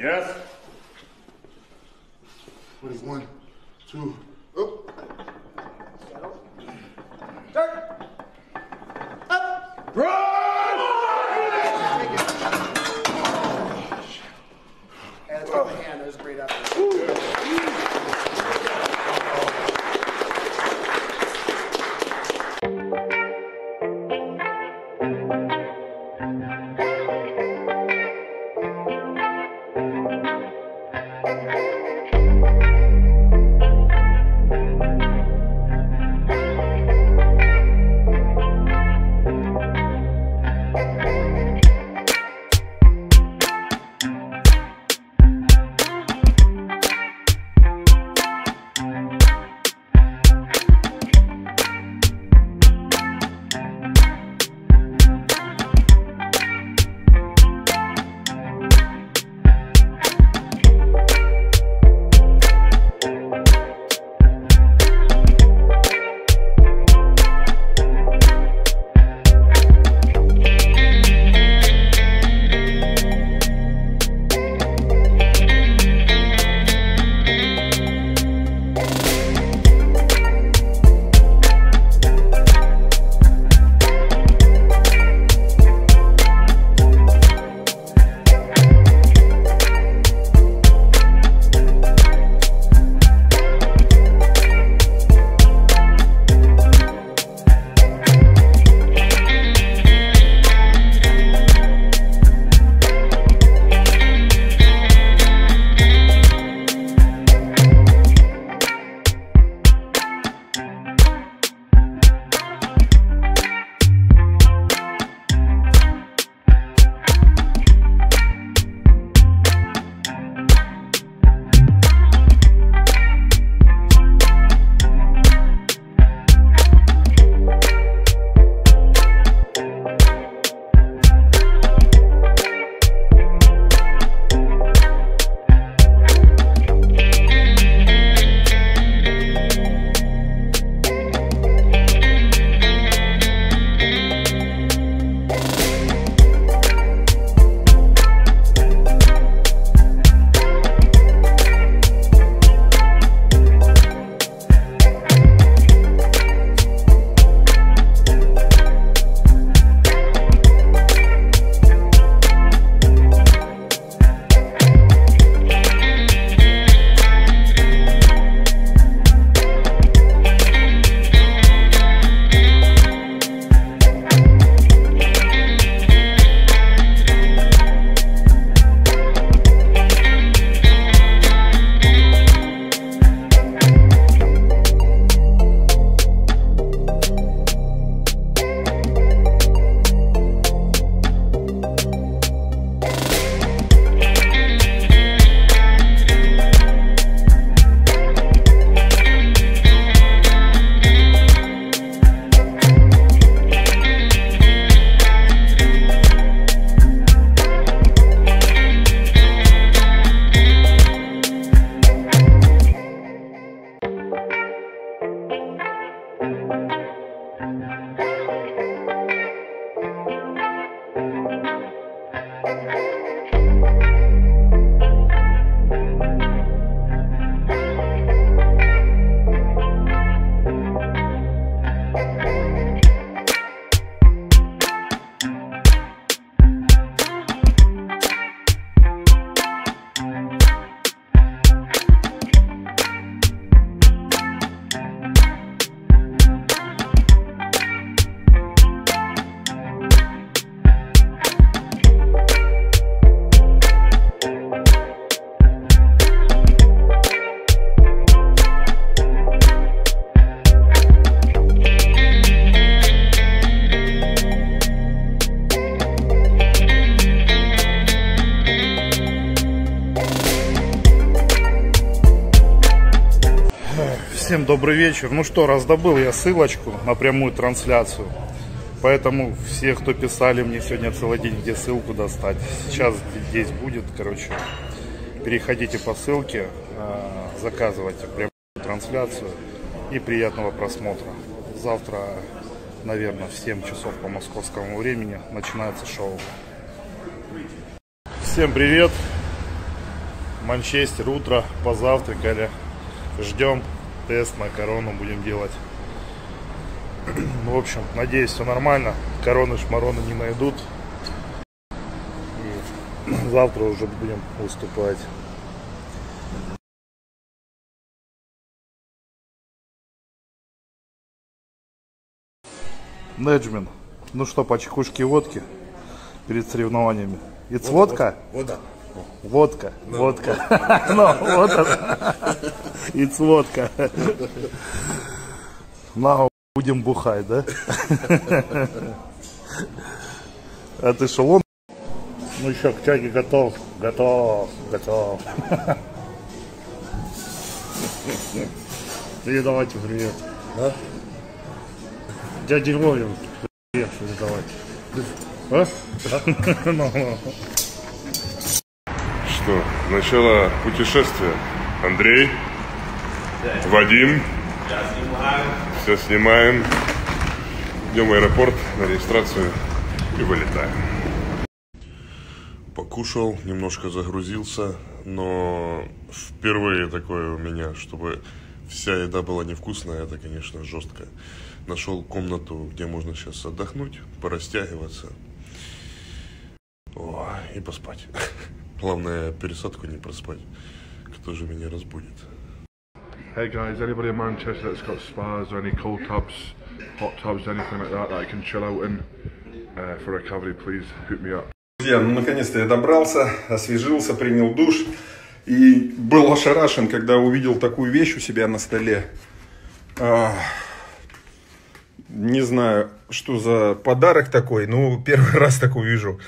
Yes? What is 1, 2, up. Start. Up. Run! Oh, and it's on the hand, that was great effort. Всем добрый вечер. Ну что, раздобыл я ссылочку на прямую трансляцию. Поэтому все, кто писали мне сегодня целый день, где ссылку достать, сейчас здесь будет, короче. Переходите по ссылке, заказывайте прямую трансляцию и приятного просмотра. Завтра, наверное, в 7 часов по московскому времени начинается шоу. Всем привет. Манчестер, утро, позавтракали, ждем тест на корону, будем делать. В общем, надеюсь, все нормально, короны-шмароны не найдут. И завтра уже будем выступать. Нedzmin, ну что, по чекушке водки перед соревнованиями? It's водка? Вода. Водка, no. Водка. No, water. It's водка. На, будем бухать, да? А ты шалон? Ну еще к чайке готов, готов. Передавайте привет. А? Дядя Львове привет передавайте. А? Начало путешествия. Андрей, Вадим, все снимаем, идем в аэропорт на регистрацию и вылетаем. Покушал, немножко загрузился, но впервые такое у меня, чтобы вся еда была невкусная, это, конечно, жестко. Нашел комнату, где можно сейчас отдохнуть, порастягиваться. О, и поспать. Главное, пересадку не проспать. Кто же меня разбудит? Hey guys, anybody in Manchester that's got spas or any cold tubs, hot tubs, anything like that I can chill out in for recovery, please hook me up. Друзья, ну наконец-то я добрался, освежился, принял душ и был ошарашен, когда увидел такую вещь у себя на столе. Не знаю, что за подарок такой, но первый раз такой вижу.